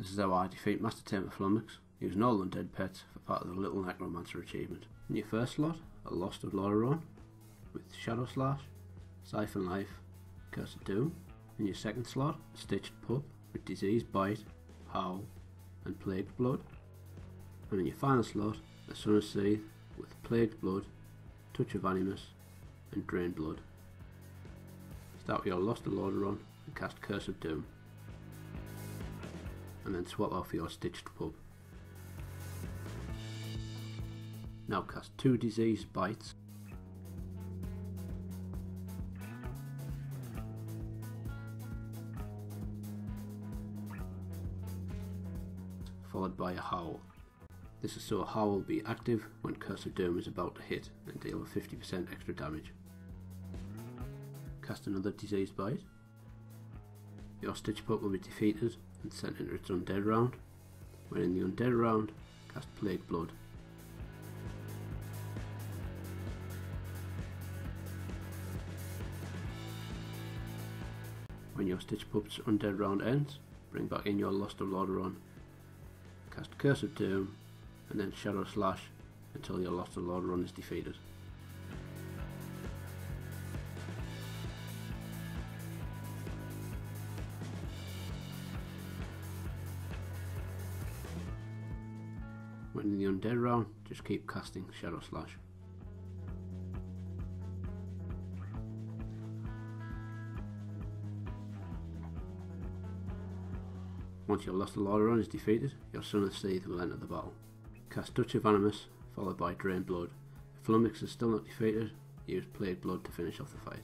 This is how I defeat Master Timberflummox, using all undead pets for part of the Little Necromancer achievement. In your first slot, a Lost of Lordaeron with Shadow Slash, Siphon Life, Curse of Doom. In your second slot, a Stitched Pup with Disease Bite, Howl and Plague Blood. And in your final slot, a Sun of Seed with Plague Blood, Touch of Animus and Drain Blood. Start with your Lost of Lordaeron and cast Curse of Doom, and then swap off your Stitched Pup. Now cast two Disease Bites, followed by a Howl. This is so a Howl will be active when Curse of Doom is about to hit and deal 50% extra damage. Cast another Disease Bite. Your Stitched Pup will be defeated and sent into its Undead round. When in the Undead round, cast Plague Blood. When your Stitched Pup's Undead round ends, bring back in your Lost of Lordaeron. Cast Curse of Doom and then Shadow Slash until your Lost of Lordaeron is defeated. When in the Undead round, just keep casting Shadow Slash. Once your Lost of Lordaeron is defeated, your Sun of Seed will enter the battle. Cast Touch of Animus, followed by Drain Blood. If Flummox is still not defeated, use Plague Blood to finish off the fight.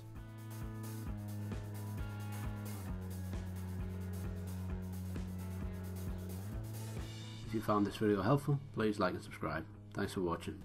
If you found this video helpful, please like and subscribe. Thanks for watching.